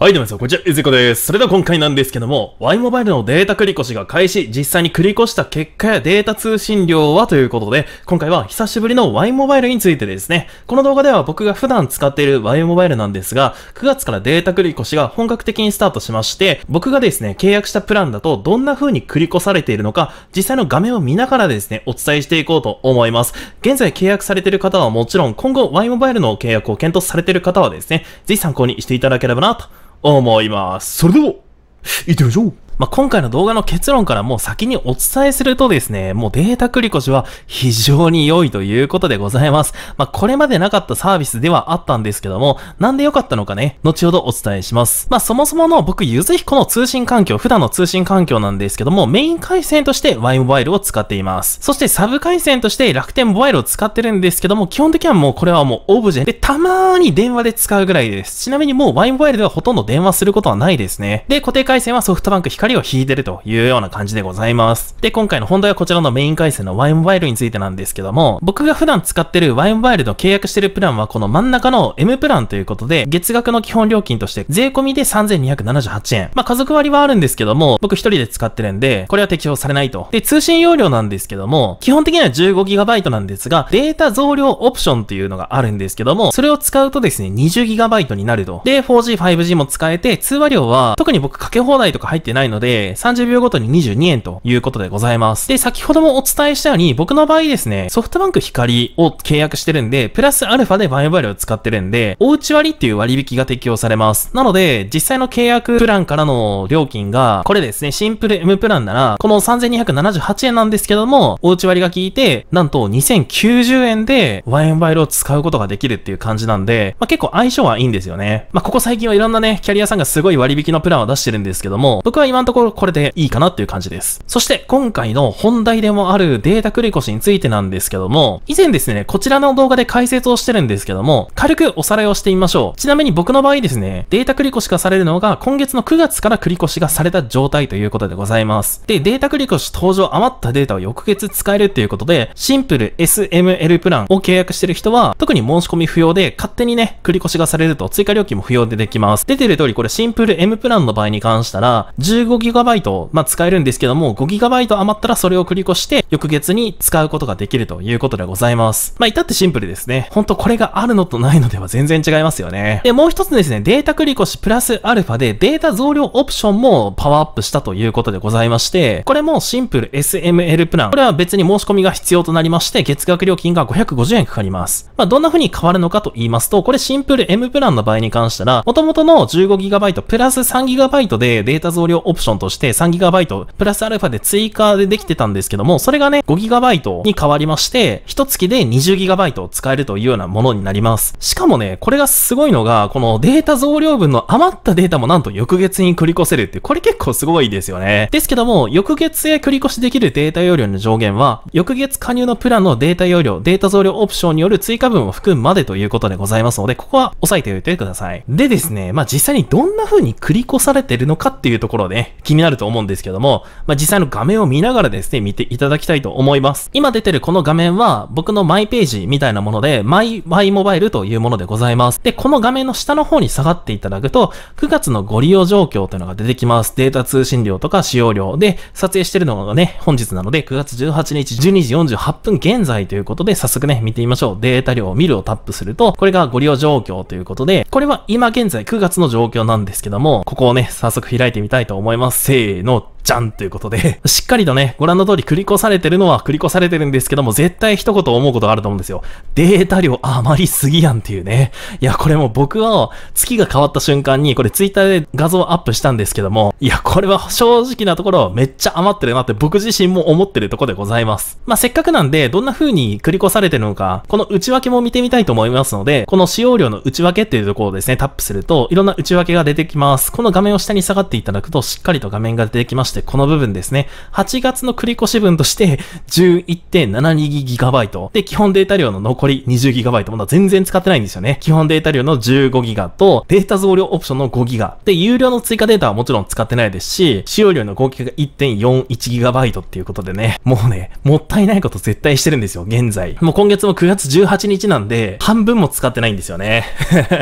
はい、どうも皆さん、こんにちは、ゆずこです。それでは今回なんですけども、Y モバイルのデータ繰り越しが開始、実際に繰り越した結果やデータ通信量はということで、今回は久しぶりの Y モバイルについてですね、この動画では僕が普段使っている Y モバイルなんですが、9月からデータ繰り越しが本格的にスタートしまして、僕がですね、契約したプランだとどんな風に繰り越されているのか、実際の画面を見ながらですね、お伝えしていこうと思います。現在契約されている方はもちろん、今後 Y モバイルの契約を検討されている方はですね、ぜひ参考にしていただければなと。思います。それでは、行ってみましょう。今回の動画の結論からもう先にお伝えするとですね、もうデータ繰り越しは非常に良いということでございます。これまでなかったサービスではあったんですけども、なんで良かったのかね、後ほどお伝えします。そもそもの僕、ゆずひこの通信環境、普段の通信環境なんですけども、メイン回線として Y モバイルを使っています。そしてサブ回線として楽天モバイルを使ってるんですけども、基本的にはもうこれはもうオブジェで、たまーに電話で使うぐらいです。ちなみにもう Y モバイルではほとんど電話することはないですね。で、固定回線はソフトバンク光を引いてるというような感じでございます。で、今回の本題はこちらのメイン回線の Y モバイルについてなんですけども、僕が普段使ってる Y モバイルの契約してるプランはこの真ん中の M プランということで、月額の基本料金として税込みで3278円。家族割はあるんですけども、僕一人で使ってるんで、これは適用されないと。で、通信容量なんですけども、基本的には 15GB なんですが、データ増量オプションというのがあるんですけども、それを使うとですね、20GB になると。で、4G、5G も使えて、通話料は特に僕かけ放題とか入ってないので、30秒ごとに22円ということでございます。で、先ほどもお伝えしたように、僕の場合ですね、ソフトバンク光を契約してるんで、プラスアルファでYモバイルを使ってるんで、おうち割っていう割引が適用されます。なので、実際の契約プランからの料金が、これですね、シンプル M プランなら、この3278円なんですけども、おうち割が効いて、なんと2090円でYモバイルを使うことができるっていう感じなんで、結構相性はいいんですよね。ここ最近はいろんなね、キャリアさんがすごい割引のプランを出してるんですけども、僕は今のところこれでいいかなっていう感じです。そして今回の本題でもあるデータ繰り越しについてなんですけども、以前ですね、こちらの動画で解説をしてるんですけども、軽くおさらいをしてみましょう。ちなみに僕の場合ですね、データ繰り越しがされるのが今月の9月から繰り越しがされた状態ということでございます。で、データ繰り越し登場余ったデータを翌月使えるっていうことで、シンプル SML プランを契約してる人は特に申し込み不要で勝手にね、繰り越しがされると追加料金も不要でできます。出てる通りこれシンプル M プランの場合に関したら、15GB、使えるんですけども、5GB 余ったらそれを繰り越して、翌月に使うことができるということでございます。至ってシンプルですね。ほんとこれがあるのとないのでは全然違いますよね。で、もう一つですね、データ繰り越しプラスアルファでデータ増量オプションもパワーアップしたということでございまして、これもシンプル SML プラン。これは別に申し込みが必要となりまして、月額料金が550円かかります。どんな風に変わるのかと言いますと、これシンプル M プランの場合に関したら、元々の 15GB プラス 3GB でデータ増量オプションとして 3GB プラスアルファで追加でできてたんですけども、それがね 5GB に変わりまして、1月で 20GB 使えるというようなものになります。しかもね、これがすごいのが、このデータ増量分の余ったデータもなんと翌月に繰り越せるっていう、これ結構すごいですよね。ですけども、翌月へ繰り越しできるデータ容量の上限は、翌月加入のプランのデータ容量、データ増量オプションによる追加分を含むまでということでございますので、ここは押さえておいてください。でですね、実際にどんな風に繰り越されてるのかっていうところでね、気になると思うんですけども、実際の画面を見ながらですね、見ていただきたいと思います。今出てるこの画面は、僕のマイページみたいなもので、マイ Y モバイルというものでございます。で、この画面の下の方に下がっていただくと、9月のご利用状況というのが出てきます。データ通信量とか使用量で、撮影してるのがね、本日なので、9月18日12時48分現在ということで、早速ね、見てみましょう。データ量を見るをタップすると、これがご利用状況ということで、これは今現在9月の状況なんですけども、ここをね、早速開いてみたいと思います。せーの。じゃんということで、しっかりとね、ご覧の通り繰り越されてるのは繰り越されてるんですけども、絶対一言思うことがあると思うんですよ。データ量余りすぎやんっていうね。いや、これもう僕は月が変わった瞬間に、これツイッターで画像アップしたんですけども、いや、これは正直なところめっちゃ余ってるなって僕自身も思ってるところでございます。せっかくなんで、どんな風に繰り越されてるのか、この内訳も見てみたいと思いますので、この使用量の内訳っていうところをですね、タップすると、いろんな内訳が出てきます。この画面を下に下がっていただくと、しっかりと画面が出てきまして、してこの部分ですね。8月の繰り越し分として 11.72GB で、基本データ量の残り 20GB、 まだ全然使ってないんですよね。基本データ量の 15GB と、データ増量オプションの 5GB で、有料の追加データはもちろん使ってないですし、使用量の合計が 1.41GB っていうことでね、もうね、もったいないこと絶対してるんですよ、現在。もう今月も9月18日なんで、半分も使ってないんですよね。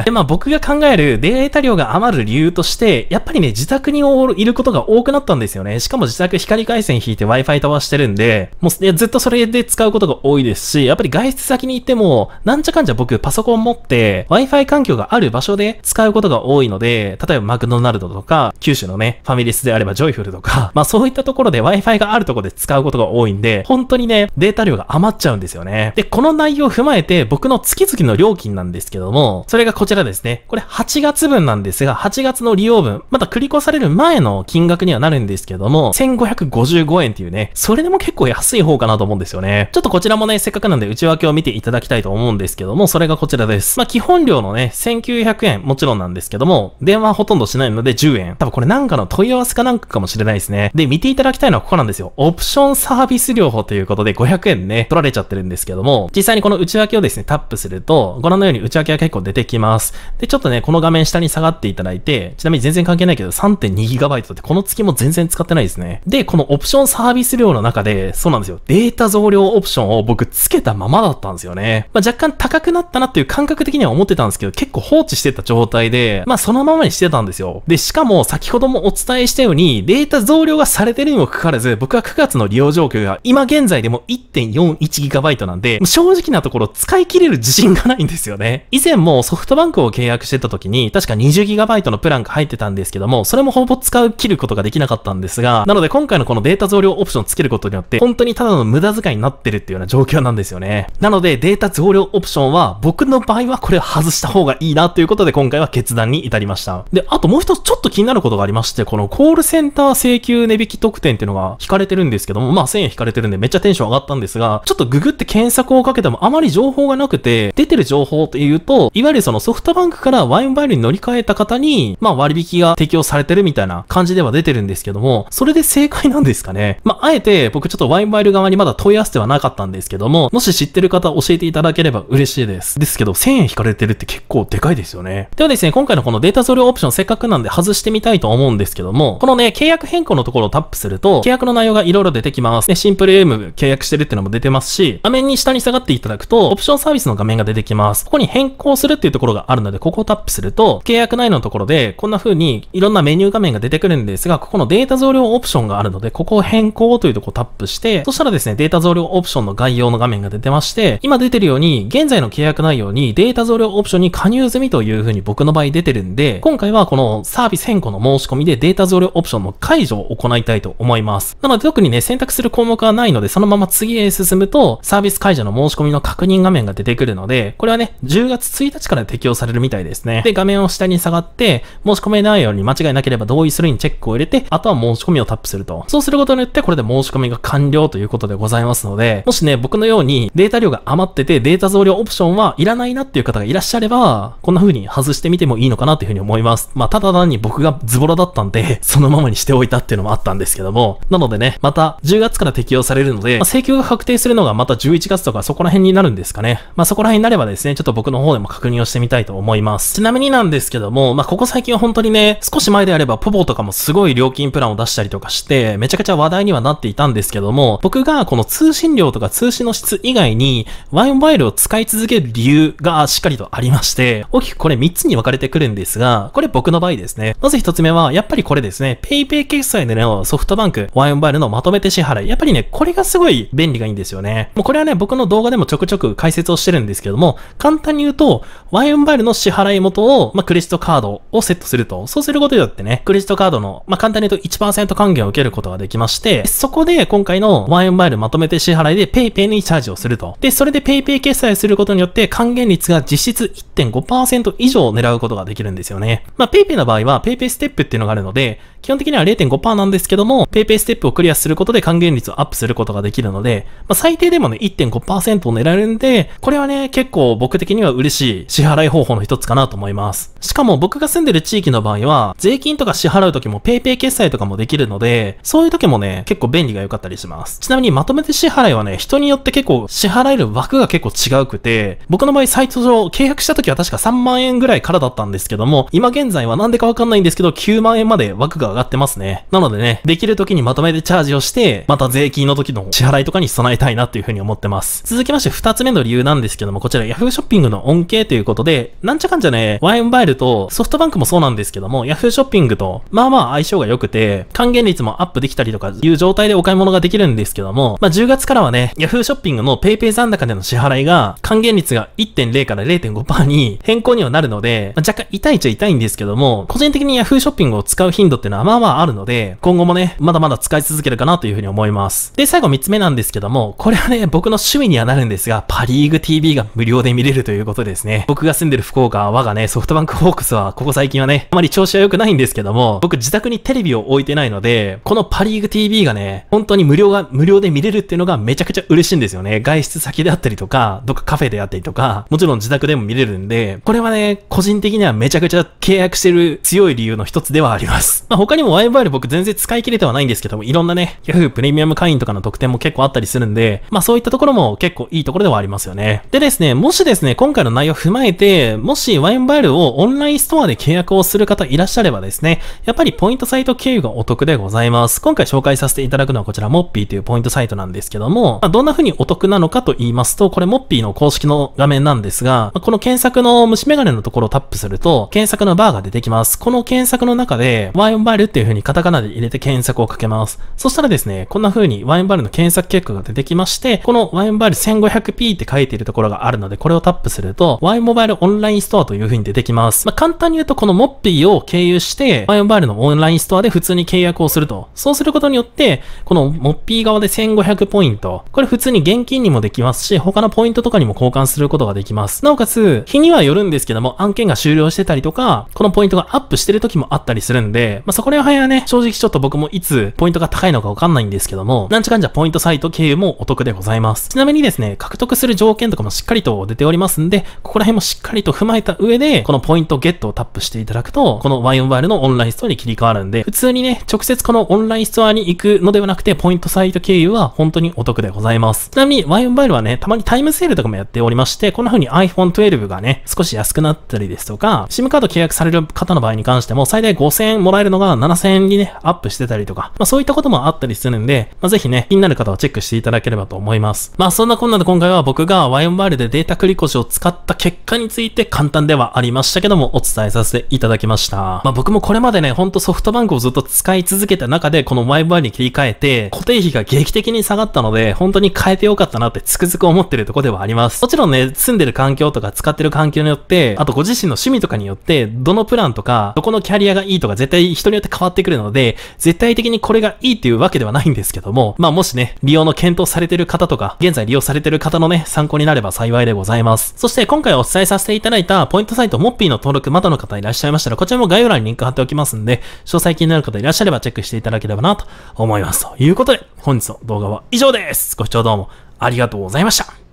で、まあ僕が考えるデータ量が余る理由として、やっぱりね、自宅にいることが多くなったんですよね。しかも自宅光回線引いて Wi-Fi 飛ばしてるんで、もうずっとそれで使うことが多いですし、やっぱり外出先に行っても、なんじゃかんじゃ僕パソコン持って Wi-Fi 環境がある場所で使うことが多いので、例えばマクドナルドとか、九州のね、ファミレスであればジョイフルとか、まあそういったところで Wi-Fi があるところで使うことが多いんで、本当にね、データ量が余っちゃうんですよね。で、この内容を踏まえて僕の月々の料金なんですけども、それがこちらですね。これ8月分なんですが、8月の利用分、また繰り越される前の金額にはなるんですけども、1555円っていうね、それでも結構安い方かなと思うんですよね。ちょっとこちらもね、せっかくなんで内訳を見ていただきたいと思うんですけども、それがこちらです。まあ基本料のね、1900円もちろんなんですけども、電話ほとんどしないので10円。多分これなんかの問い合わせかなんかかもしれないですね。で、見ていただきたいのはここなんですよ。オプションサービス療法ということで500円ね、取られちゃってるんですけども、実際にこの内訳をですね、タップすると、ご覧のように内訳が結構出てきます。で、ちょっとね、この画面下に下がっていただいて、ちなみに全然関係ないけど 3.2GB ってこの月も全然使ってないですね。で、このオプションサービス量の中で、そうなんですよ。データ増量オプションを僕つけたままだったんですよね。まあ、若干高くなったなっていう感覚的には思ってたんですけど、結構放置してた状態で、まあ、そのままにしてたんですよ。で、しかも先ほどもお伝えしたように、データ増量がされてるにもかかわらず、僕は9月の利用状況が今現在でも 1.41GB なんで、正直なところ使い切れる自信がないんですよね。以前もソフトバンクを契約してた時に、確か 20GB のプランが入ってたんですけども、それもほぼ切ることができなかったんですが、なので今回のこのデータ増量オプションをつけることによって、本当にただの無駄遣いになってるっていうような状況なんですよね。なのでデータ増量オプションは、僕の場合はこれを外した方がいいなということで今回は決断に至りました。で、あともう一つちょっと気になることがありまして、このコールセンター請求値引き特典っていうのが引かれてるんですけども、まあ1000円引かれてるんでめっちゃテンション上がったんですが、ちょっとググって検索をかけてもあまり情報がなくて、出てる情報というと、いわゆるそのソフトバンクからワイモバイルに乗り換えた方に、まあ割引が提供されてるみたいな感じでは出てるんですけども、それで正解なんですかね。まあ、あえて僕ちょっとワイモバイル側にまだ問い合わせてはなかったんですけども、もし知ってる方教えていただければ嬉しいです。ですけど、1000円引かれてるって結構でかいですよね。ではですね、今回のこのデータ増量オプションせっかくなんで外してみたいと思うんですけども、このね、契約変更のところをタップすると、契約の内容がいろいろ出てきます。ね、シンプル M 契約してるってのも出てますし、画面に下に下がっていただくと、オプションサービスの画面が出てきます。ここに変更するっていうところがあるので、ここをタップすると、契約内容のところで、こんな風にいろんなメニュー画面が出てくるんですが、ここのデータ増量オプションがあるので、ここを変更というとこをタップして、そしたらですね、データ増量オプションの概要の画面が出てまして、今出てるように、現在の契約内容にデータ増量オプションに加入済みという風に僕の場合出てるんで、今回はこのサービス変更の申し込みでデータ増量オプションの解除を行いたいと思います。なので特にね、選択する項目はないので、そのまま次へ進むと、サービス解除の申し込みの確認画面が出てくるので、これはね、10月1日から適用されるみたいですね。で、画面を下に下がって、申し込み内容に間違いなければ同意するにチェックを入れて、あとは申し込みをタップすると。そうすることによって、これで申し込みが完了ということでございますので、もしね、僕のようにデータ量が余ってて、データ増量オプションはいらないなっていう方がいらっしゃれば、こんな風に外してみてもいいのかなという風に思います。まあ、ただ単に僕がズボラだったんで、そのままにしておいたっていうのもあったんですけども、なのでね、また10月から適用されるので、まあ、請求が確定するのがまた11月とかそこら辺になるんですかね。まあ、そこら辺になればですね、ちょっと僕の方でも確認をしてみたいと思います。ちなみになんですけども、まあ、ここ最近は本当にね、少し前であればポポとかもすごい料金プランを出したりとかして、めちゃくちゃ話題にはなっていたんですけども、僕がこの通信量とか通信の質以外に、ワイモバイルを使い続ける理由がしっかりとありまして、大きくこれ3つに分かれてくるんですが、これ僕の場合ですね。まず1つ目は、やっぱりこれですね、PayPay 決済でのソフトバンク、ワイモバイルのまとめて支払い。やっぱりね、これがすごい便利がいいんですよね。もうこれはね、僕の動画でもちょくちょく解説をしてるんですけども、簡単に言うと、ワイモバイルの支払い元を、まあ、クレジットカードをセットすると、そうすることによってね、クレジットカードの、まあ、簡単に言うと 1% 還元を受けることができまして、そこで今回のワイモバイルまとめて支払いで PayPay にチャージをすると。で、それで PayPay 決済をすることによって還元率が実質 1.5% 以上を狙うことができるんですよね。まあ、PayPay の場合は PayPay ステップっていうのがあるので、基本的には 0.5% なんですけども、PayPay ステップをクリアすることで還元率をアップすることができるので、まあ、最低でもね、1.5% を狙えるんで、これはね、結構僕的には嬉しい支払い方法の一つかなと思います。しかも僕が住んでる地域の場合は、税金とか支払う時も PayPay 決済とかもできるので、そういう時もね、結構便利が良かったりします。ちなみにまとめて支払いはね、人によって結構支払える枠が結構違うくて、僕の場合サイト上契約した時は確か3万円ぐらいからだったんですけども、今現在はなんでかわかんないんですけど、9万円まで枠が上がってますね。なのでね、できる時にまとめてチャージをして、また税金の時の支払いとかに備えたいなっていう風に思ってます。続きまして2つ目の理由なんですけども、こちら Yahoo ショッピングの恩恵ということで、なんちゃかんちゃね、Yモバイルとソフトバンクもそうなんですけども、Yahoo ショッピングとまあまあ相性が良くて、還元率もアップできたりとかいう状態でお買い物ができるんですけども、まあ10月からはね、Yahoo ショッピングの PayPay 残高での支払いが還元率が 1.0 から 0.5% に変更にはなるので、まあ、若干痛いっちゃ痛いんですけども、個人的に Yahoo ショッピングを使う頻度っていうのはまあまああるので、今後もね、まだまだ使い続けるかなというふうに思います。で、最後3つ目なんですけども、これはね、僕の趣味にはなるんですが、パリーグ TV が無料で見れるということですね。僕が住んでる福岡は我がね、ソフトバンクホークスはここ最近はね、あまり調子は良くないんですけども、僕自宅にテレビを置いてないので、このパリーグ TV がね、本当に無料で見れるっていうのがめちゃくちゃ嬉しいんですよね。外出先であったりとか、どっかカフェであったりとか、もちろん自宅でも見れるんで、これはね、個人的にはめちゃくちゃ契約してる強い理由の一つではあります。まあ、他にも Yモバイル僕全然使い切れてはないんですけども、いろんなね、Yahoo プレミアム会員とかの特典も結構あったりするんで、まあそういったところも結構いいところではありますよね。でですね、もしですね、今回の内容を踏まえて、もし Yモバイルをオンラインストアで契約をする方いらっしゃればですね、やっぱりポイントサイト経由がお得でございます。今回紹介させていただくのはこちら Moppy というポイントサイトなんですけども、まあ、どんな風にお得なのかと言いますと、これ Moppy の公式の画面なんですが、この検索の虫眼鏡のところをタップすると、検索のバーが出てきます。この検索の中で、Yモバイルっていう風にカタカナで入れて検索をかけます。そしたらですね、こんな風に Yモバイルの検索結果が出てきまして、この Yモバイル 1500p って書いているところがあるので、これをタップすると、Yモバイルオンラインストアという風に出てきます。まあ、簡単に言うと、この Moppy を経由して、Yモバイルのオンラインストアで普通に契約をすると。そうすることによって、この Moppy 側で1500ポイント。これ普通に現金にもできますし、他のポイントとかにも交換することができます。なおかつ、日にはよるんですけども、案件が終了してたりとか、このポイントがアップしてる時もあったりするんで、まあ、そこら辺はね、正直ちょっと僕もいつポイントが高いのかわかんないんですけども、なんちゃかんちゃポイントサイト経由もお得でございます。ちなみにですね、獲得する条件とかもしっかりと出ておりますんで、ここら辺もしっかりと踏まえた上で、このポイントゲットをタップしていただくと、この Yモバイルのオンラインストアに切り替わるんで、普通にね、直接このオンラインストアに行くのではなくて、ポイントサイト経由は本当にお得でございます。ちなみに Yモバイルはね、たまにタイムセールとかもやっておりまして、こんな風に iPhone 12がね、少し安くなったりですとか、SIM カード契約される方の場合に関しても、最大5000円もらえるのが7000円にね、アップしてたりとか、まあそういったこともあったりするんで、まあぜひね、気になる方はチェックしていただければと思います。まあそんなこんなで今回は僕が Yモバイルでデータ繰り越しを使った結果について簡単ではありましたけども、お伝えさせていただきました。まあ僕もこれまでね、ほんとソフトバンクをずっと使い続けた中で、この Yモバイルに切り替えて、固定費が劇的に下がったので、本当に変えてよかったなってつくづく思ってるところではあります。もちろんね、住んでる環境とか使ってる環境によって、あとご自身の趣味とかによって、どのプランとか、どこのキャリアがいいとか絶対人によって変わってくるので、絶対的にこれがいいっていうわけではないんですけども、まあもしね、利用の検討されてる方とか、現在利用されてる方のね、参考になれば幸いでございます。そして今回お伝えさせていただいたポイントサイト Moppy の登録まだの方いらっしゃいましたら、こちらも概要欄にリンク貼っておきますんで、詳細気になる方いらっしゃればチェックしていただければなと思います。ということで、本日の動画は以上です。ご視聴どうもありがとうございました。